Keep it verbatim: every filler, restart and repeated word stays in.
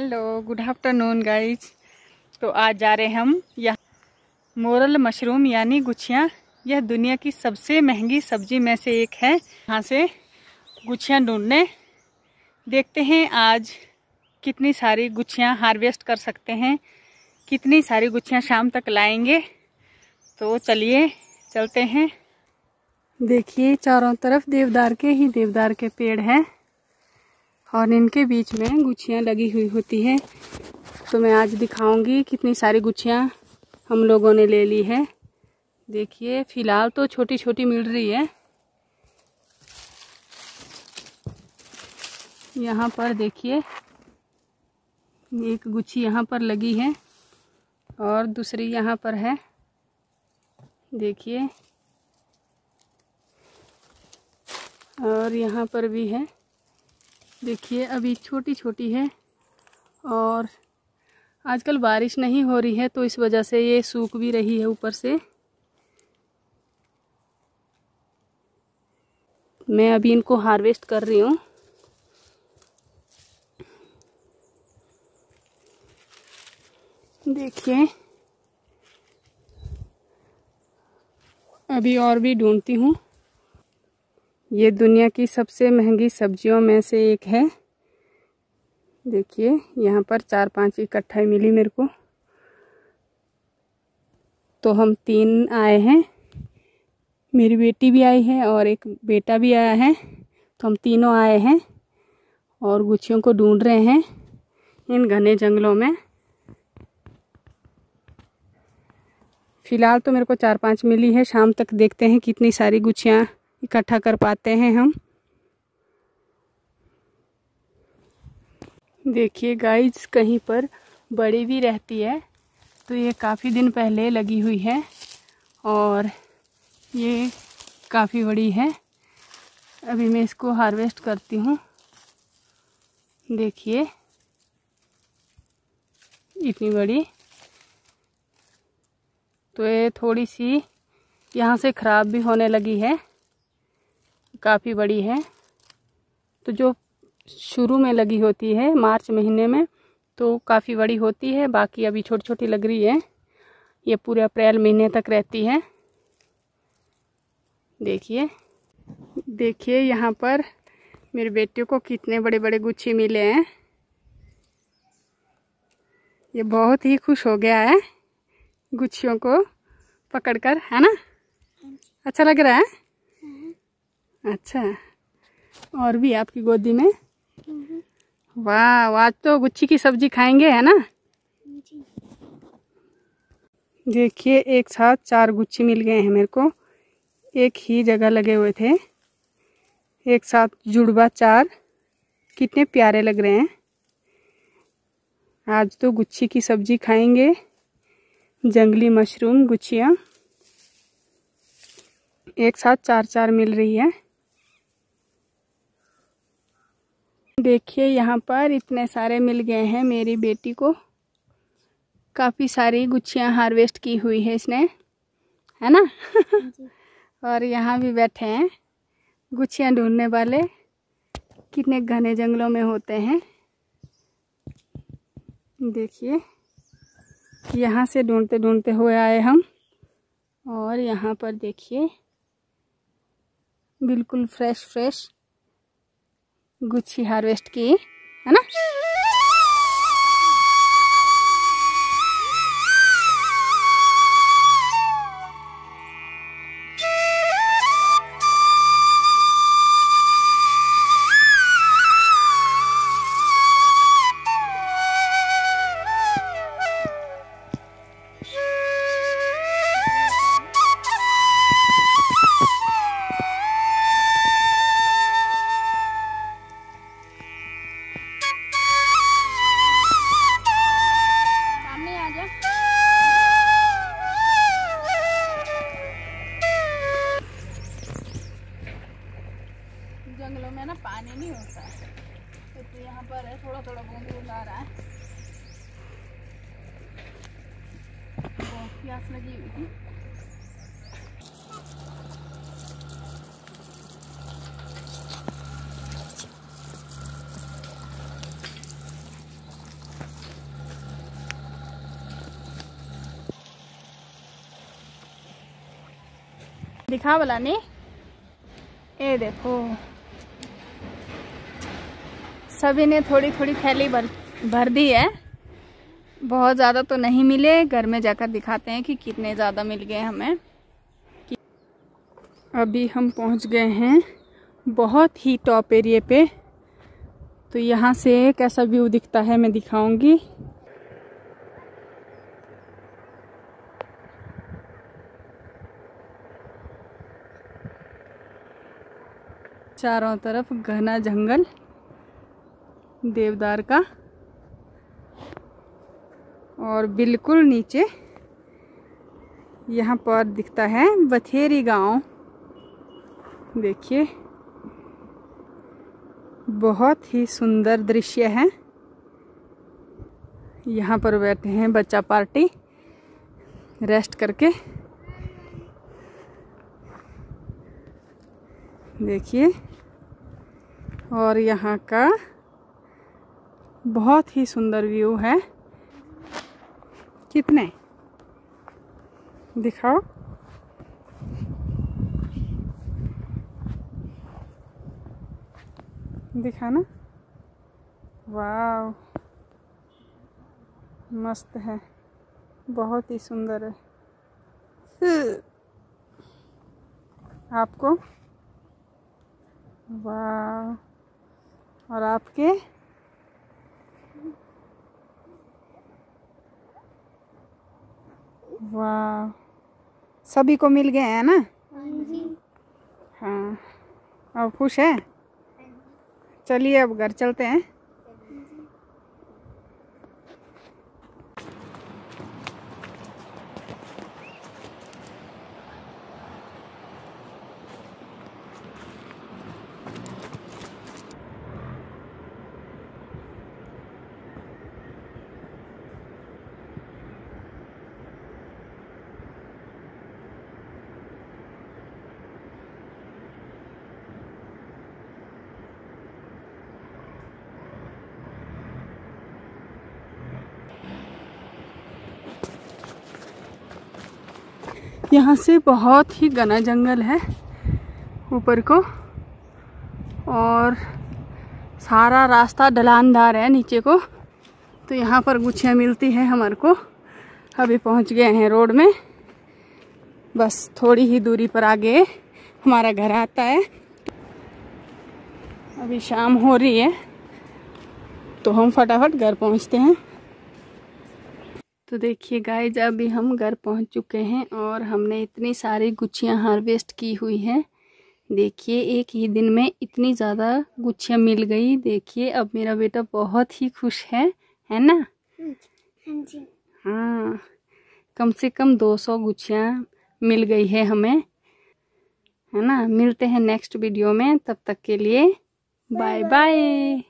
Hello good afternoon guys. तो आज जा रहे हैं हम यहाँ मोरल मशरूम यानी गुच्छियां। यह दुनिया की सबसे महंगी सब्जी में से एक है। यहाँ से गुच्छियां ढूंढने देखते हैं आज कितनी सारी गुच्छियां हार्वेस्ट कर सकते हैं, कितनी सारी गुच्छियां शाम तक लाएंगे। तो चलिए चलते हैं। देखिए चारों तरफ देवदार के ही देवदार के पेड़ हैं और इनके बीच में गुच्छियाँ लगी हुई होती है। तो मैं आज दिखाऊंगी कितनी सारी गुच्छियाँ हम लोगों ने ले ली है। देखिए फिलहाल तो छोटी छोटी मिल रही है। यहाँ पर देखिए एक गुच्छी यहाँ पर लगी है और दूसरी यहाँ पर है। देखिए और यहाँ पर भी है। देखिए अभी छोटी छोटी है और आजकल बारिश नहीं हो रही है तो इस वजह से ये सूख भी रही है ऊपर से। मैं अभी इनको हार्वेस्ट कर रही हूँ। देखिए अभी और भी ढूंढती हूँ। ये दुनिया की सबसे महंगी सब्जियों में से एक है। देखिए यहाँ पर चार पांच इकट्ठा मिली मेरे को। तो हम तीन आए हैं, मेरी बेटी भी आई है और एक बेटा भी आया है। तो हम तीनों आए हैं और गुच्छियों को ढूंढ रहे हैं इन घने जंगलों में। फिलहाल तो मेरे को चार पांच मिली है। शाम तक देखते हैं कितनी सारी गुच्छियाँ इकट्ठा कर पाते हैं हम। देखिए गाइस कहीं पर बड़ी भी रहती है। तो ये काफ़ी दिन पहले लगी हुई है और ये काफ़ी बड़ी है। अभी मैं इसको हार्वेस्ट करती हूँ। देखिए इतनी बड़ी। तो ये थोड़ी सी यहाँ से ख़राब भी होने लगी है, काफ़ी बड़ी है। तो जो शुरू में लगी होती है मार्च महीने में तो काफ़ी बड़ी होती है, बाकी अभी छोटी छोटी लग रही है। ये पूरे अप्रैल महीने तक रहती है। देखिए देखिए यहाँ पर मेरे बेटे को कितने बड़े बड़े गुच्छी मिले हैं। ये बहुत ही खुश हो गया है गुच्छियों को पकड़कर, है ना? अच्छा लग रहा है। अच्छा, और भी आपकी गोदी में। वाह, आज तो गुच्छी की सब्जी खाएंगे, है ना? देखिए एक साथ चार गुच्छी मिल गए हैं मेरे को। एक ही जगह लगे हुए थे, एक साथ जुड़वा चार। कितने प्यारे लग रहे हैं। आज तो गुच्छी की सब्जी खाएंगे, जंगली मशरूम गुच्छियाँ। एक साथ चार चार मिल रही है। देखिए यहाँ पर इतने सारे मिल गए हैं। मेरी बेटी को काफ़ी सारी गुच्छियाँ हार्वेस्ट की हुई है इसने, है ना? और यहाँ भी बैठे हैं गुच्छियाँ ढूंढने वाले। कितने घने जंगलों में होते हैं। देखिए यहाँ से ढूंढते ढूंढते हुए आए हम। और यहाँ पर देखिए बिल्कुल फ्रेश फ्रेश गुच्छी हार्वेस्ट की, है ना? जंगलों में ना पानी नहीं होता है तो यहाँ पर है, थोड़ा थोड़ा बूंद बूंद आ रहा है। बहुत प्यास लगी हुई थी। दिखा वाला ने, ये देखो सभी ने थोड़ी थोड़ी थैली भर भर दी है। बहुत ज़्यादा तो नहीं मिले, घर में जाकर दिखाते हैं कि कितने ज़्यादा मिल गए हमें। अभी हम पहुंच गए हैं बहुत ही टॉप एरिया पे, तो यहाँ से कैसा व्यू दिखता है मैं दिखाऊंगी। चारों तरफ घना जंगल देवदार का, और बिल्कुल नीचे यहाँ पर दिखता है बथेरी गांव। देखिए बहुत ही सुंदर दृश्य है। यहाँ पर बैठे हैं बच्चा पार्टी रेस्ट करके। देखिए, और यहाँ का बहुत ही सुंदर व्यू है। कितने दिखाओ, दिखाना। वाव, मस्त है, बहुत ही सुंदर है। आपको वाह, और आपके वाह, सभी को मिल गए हैं ना। हाँ, अब खुश है। चलिए अब घर चलते हैं। यहाँ से बहुत ही घना जंगल है ऊपर को, और सारा रास्ता ढलानदार है नीचे को। तो यहाँ पर गुच्छियां मिलती है हमारे को। अभी पहुँच गए हैं रोड में, बस थोड़ी ही दूरी पर आगे हमारा घर आता है। अभी शाम हो रही है तो हम फटाफट घर पहुँचते हैं। तो देखिए गाइज, अभी हम घर पहुंच चुके हैं और हमने इतनी सारी गुच्छियां हार्वेस्ट की हुई हैं। देखिए एक ही दिन में इतनी ज़्यादा गुच्छियां मिल गई। देखिए अब मेरा बेटा बहुत ही खुश है, है ना। हाँ जी, हाँ, कम से कम दो सौ गुच्छियां मिल गई है हमें, है ना। मिलते हैं नेक्स्ट वीडियो में, तब तक के लिए बाय बाय।